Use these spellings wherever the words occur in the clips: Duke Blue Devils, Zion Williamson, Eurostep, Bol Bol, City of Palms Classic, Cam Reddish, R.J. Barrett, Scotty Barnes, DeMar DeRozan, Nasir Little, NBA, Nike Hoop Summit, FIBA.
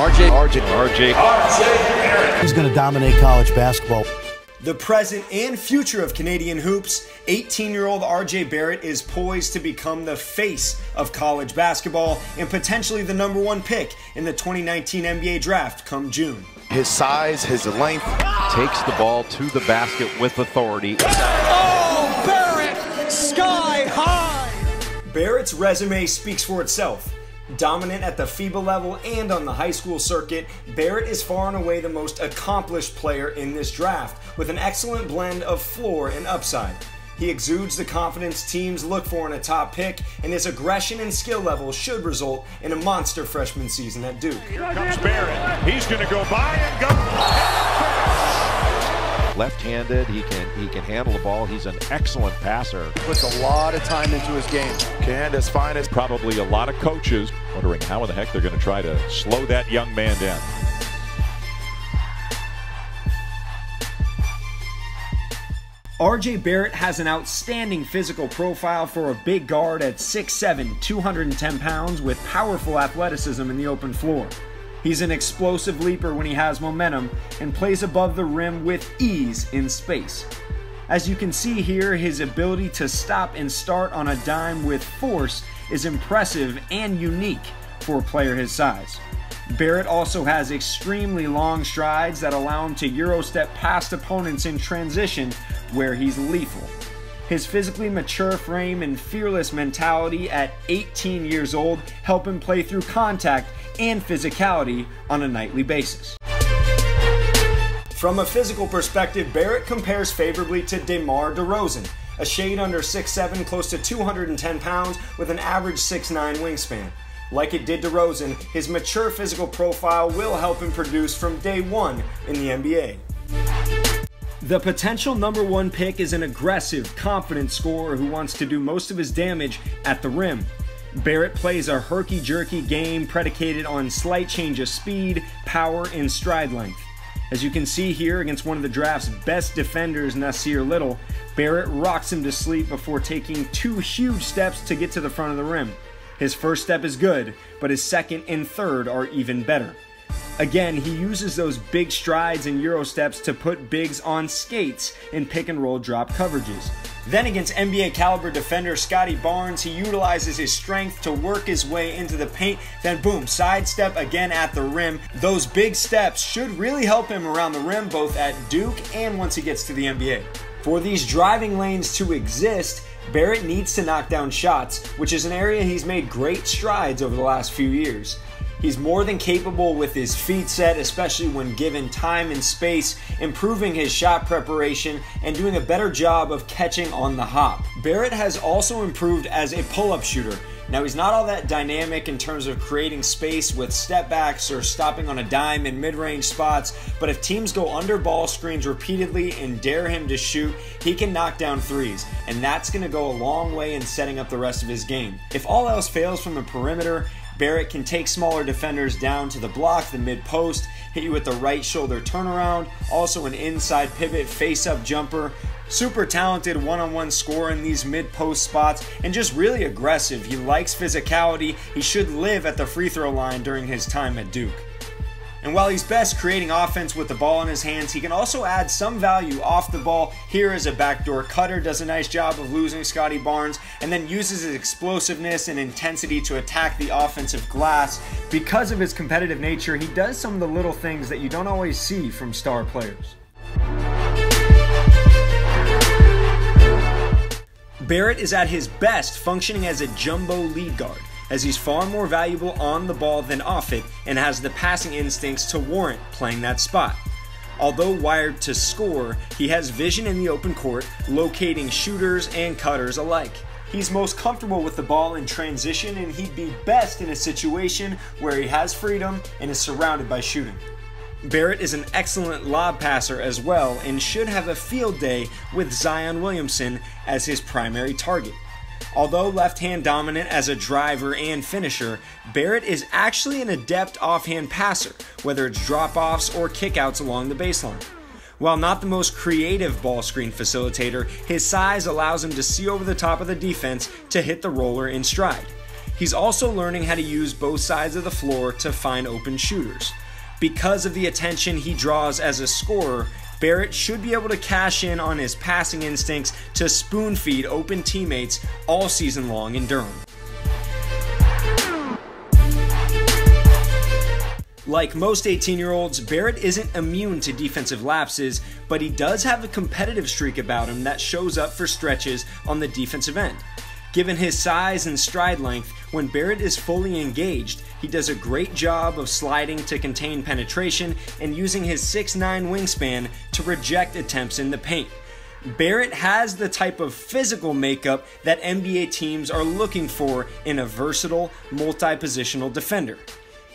R.J. Barrett. He's going to dominate college basketball. The present and future of Canadian hoops, 18-year-old R.J. Barrett is poised to become the face of college basketball and potentially the #1 pick in the 2019 NBA draft come June. His size, his length. Takes the ball to the basket with authority. Oh, Barrett, sky high! Barrett's resume speaks for itself. Dominant at the FIBA level and on the high school circuit, Barrett is far and away the most accomplished player in this draft, with an excellent blend of floor and upside. He exudes the confidence teams look for in a top pick, and his aggression and skill level should result in a monster freshman season at Duke. Here comes Barrett. He's going to go by and go. Left-handed, he can handle the ball. He's an excellent passer. Puts a lot of time into his game. Canada's finest. Probably a lot of coaches wondering how in the heck they're going to try to slow that young man down. R.J. Barrett has an outstanding physical profile for a big guard at 6'7", 210 pounds, with powerful athleticism in the open floor. He's an explosive leaper when he has momentum and plays above the rim with ease in space. As you can see here, his ability to stop and start on a dime with force is impressive and unique for a player his size. Barrett also has extremely long strides that allow him to Eurostep past opponents in transition, where he's lethal. His physically mature frame and fearless mentality at 18 years old help him play through contact and physicality on a nightly basis. From a physical perspective, Barrett compares favorably to DeMar DeRozan, a shade under 6'7", close to 210 pounds, with an average 6'9" wingspan. Like it did DeRozan, his mature physical profile will help him produce from day one in the NBA. The potential #1 pick is an aggressive, confident scorer who wants to do most of his damage at the rim. Barrett plays a herky-jerky game predicated on slight change of speed, power, and stride length. As you can see here, against one of the draft's best defenders, Nasir Little, Barrett rocks him to sleep before taking two huge steps to get to the front of the rim. His first step is good, but his second and third are even better. Again, he uses those big strides and Euro steps to put bigs on skates in pick and roll drop coverages. Then against NBA caliber defender Scotty Barnes, he utilizes his strength to work his way into the paint, then boom, sidestep again at the rim. Those big steps should really help him around the rim, both at Duke and once he gets to the NBA. For these driving lanes to exist, Barrett needs to knock down shots, which is an area he's made great strides over the last few years. He's more than capable with his feet set, especially when given time and space, improving his shot preparation and doing a better job of catching on the hop. Barrett has also improved as a pull-up shooter. Now, he's not all that dynamic in terms of creating space with stepbacks or stopping on a dime in mid-range spots, but if teams go under ball screens repeatedly and dare him to shoot, he can knock down threes, and that's going to go a long way in setting up the rest of his game. If all else fails from the perimeter, Barrett can take smaller defenders down to the block, the mid-post, hit you with the right shoulder turnaround, also an inside pivot face-up jumper. Super talented one-on-one scorer in these mid-post spots, and just really aggressive. He likes physicality. He should live at the free throw line during his time at Duke. And while he's best creating offense with the ball in his hands, he can also add some value off the ball. Here is a backdoor cutter, does a nice job of losing Scotty Barnes, and then uses his explosiveness and intensity to attack the offensive glass. Because of his competitive nature, he does some of the little things that you don't always see from star players. Barrett is at his best functioning as a jumbo lead guard, as he's far more valuable on the ball than off it and has the passing instincts to warrant playing that spot. Although wired to score, he has vision in the open court, locating shooters and cutters alike. He's most comfortable with the ball in transition, and he'd be best in a situation where he has freedom and is surrounded by shooting. Barrett is an excellent lob passer as well, and should have a field day with Zion Williamson as his primary target. Although left-hand dominant as a driver and finisher, Barrett is actually an adept offhand passer, whether it's drop-offs or kickouts along the baseline. While not the most creative ball screen facilitator, his size allows him to see over the top of the defense to hit the roller in stride. He's also learning how to use both sides of the floor to find open shooters. Because of the attention he draws as a scorer, Barrett should be able to cash in on his passing instincts to spoon feed open teammates all season long in Durham. Like most 18-year-olds, Barrett isn't immune to defensive lapses, but he does have a competitive streak about him that shows up for stretches on the defensive end. Given his size and stride length, when Barrett is fully engaged, he does a great job of sliding to contain penetration and using his 6'9" wingspan to reject attempts in the paint. Barrett has the type of physical makeup that NBA teams are looking for in a versatile, multi-positional defender.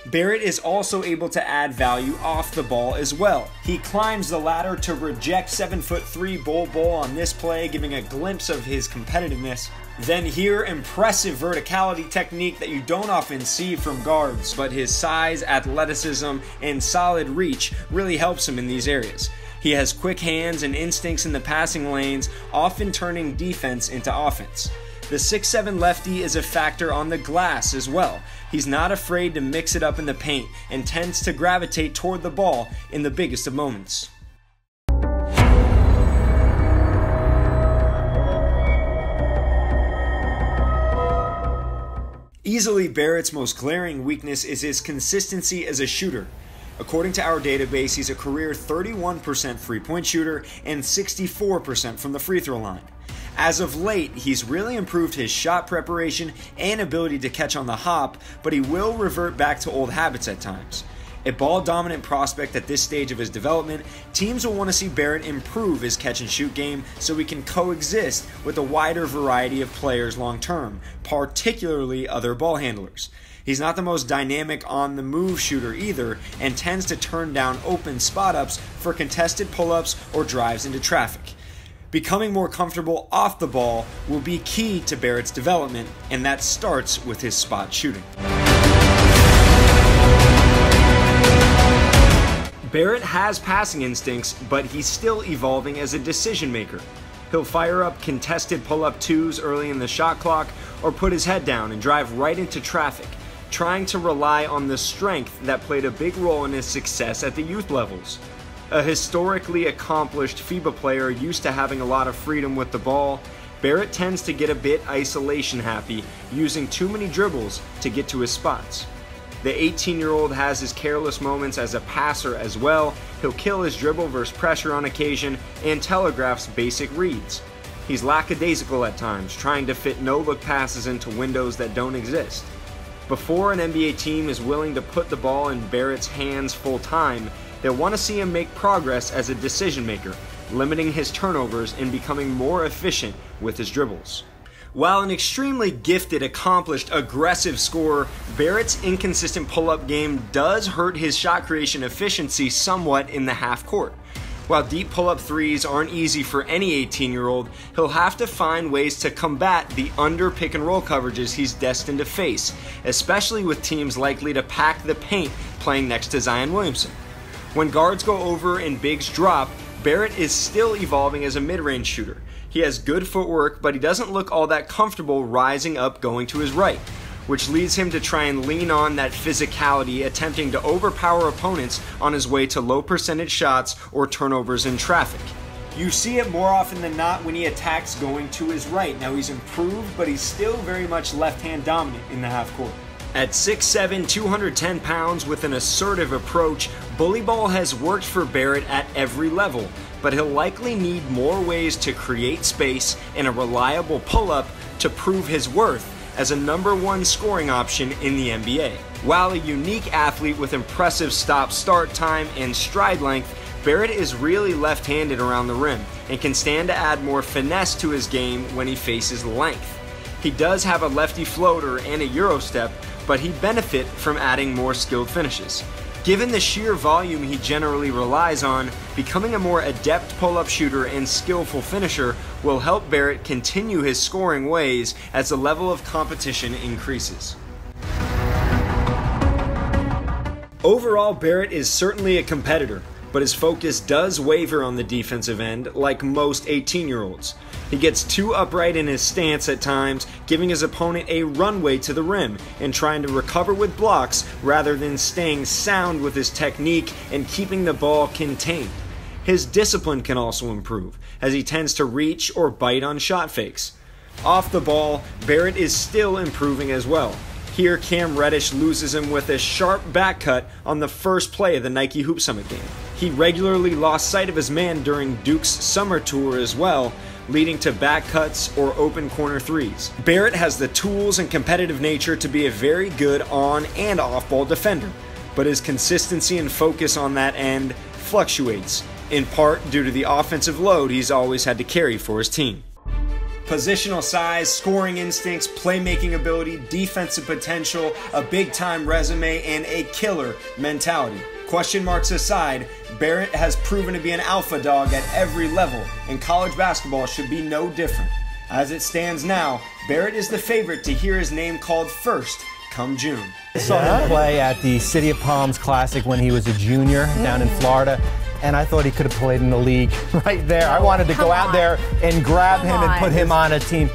Barrett is also able to add value off the ball as well. He climbs the ladder to reject 7'3" Bol Bol on this play, giving a glimpse of his competitiveness. Then here, impressive verticality technique that you don't often see from guards, but his size, athleticism, and solid reach really helps him in these areas. He has quick hands and instincts in the passing lanes, often turning defense into offense. The 6'7" lefty is a factor on the glass as well. He's not afraid to mix it up in the paint and tends to gravitate toward the ball in the biggest of moments. Easily, Barrett's most glaring weakness is his consistency as a shooter. According to our database, he's a career 31% three-point shooter and 64% from the free throw line. As of late, he's really improved his shot preparation and ability to catch on the hop, but he will revert back to old habits at times. A ball-dominant prospect at this stage of his development, teams will want to see Barrett improve his catch-and-shoot game so he can coexist with a wider variety of players long-term, particularly other ball handlers. He's not the most dynamic on-the-move shooter either and tends to turn down open spot-ups for contested pull-ups or drives into traffic. Becoming more comfortable off the ball will be key to Barrett's development, and that starts with his spot shooting. Barrett has passing instincts, but he's still evolving as a decision maker. He'll fire up contested pull-up twos early in the shot clock or put his head down and drive right into traffic, trying to rely on the strength that played a big role in his success at the youth levels. A historically accomplished FIBA player used to having a lot of freedom with the ball, Barrett tends to get a bit isolation happy, using too many dribbles to get to his spots. The 18-year-old has his careless moments as a passer as well. He'll kill his dribble versus pressure on occasion and telegraphs basic reads. He's lackadaisical at times, trying to fit no-look passes into windows that don't exist. Before an NBA team is willing to put the ball in Barrett's hands full-time, they want to see him make progress as a decision maker, limiting his turnovers and becoming more efficient with his dribbles. While an extremely gifted, accomplished, aggressive scorer, Barrett's inconsistent pull-up game does hurt his shot creation efficiency somewhat in the half court. While deep pull-up threes aren't easy for any 18-year-old, he'll have to find ways to combat the under pick-and-roll coverages he's destined to face, especially with teams likely to pack the paint playing next to Zion Williamson. When guards go over and bigs drop, Barrett is still evolving as a mid-range shooter. He has good footwork, but he doesn't look all that comfortable rising up going to his right, which leads him to try and lean on that physicality, attempting to overpower opponents on his way to low percentage shots or turnovers in traffic. You see it more often than not when he attacks going to his right. Now he's improved, but he's still very much left-hand dominant in the half court. At 6'7", 210 pounds with an assertive approach, bully ball has worked for Barrett at every level, but he'll likely need more ways to create space and a reliable pull-up to prove his worth as a #1 scoring option in the NBA. While a unique athlete with impressive stop-start time and stride length, Barrett is really left-handed around the rim and can stand to add more finesse to his game when he faces length. He does have a lefty floater and a euro step, but he'd benefit from adding more skilled finishes. Given the sheer volume he generally relies on, becoming a more adept pull-up shooter and skillful finisher will help Barrett continue his scoring ways as the level of competition increases. Overall, Barrett is certainly a competitor, but his focus does waver on the defensive end like most 18-year-olds. He gets too upright in his stance at times, giving his opponent a runway to the rim and trying to recover with blocks rather than staying sound with his technique and keeping the ball contained. His discipline can also improve, as he tends to reach or bite on shot fakes. Off the ball, Barrett is still improving as well. Here, Cam Reddish loses him with a sharp back cut on the first play of the Nike Hoop Summit game. He regularly lost sight of his man during Duke's summer tour as well, leading to back cuts or open corner threes. Barrett has the tools and competitive nature to be a very good on and off-ball defender, but his consistency and focus on that end fluctuates, in part due to the offensive load he's always had to carry for his team. Positional size, scoring instincts, playmaking ability, defensive potential, a big-time resume, and a killer mentality. Question marks aside, Barrett has proven to be an alpha dog at every level, and college basketball should be no different. As it stands now, Barrett is the favorite to hear his name called first come June. I saw him play at the City of Palms Classic when he was a junior down in Florida, and I thought he could have played in the league right there. I wanted to go out there and grab him and put him on a team.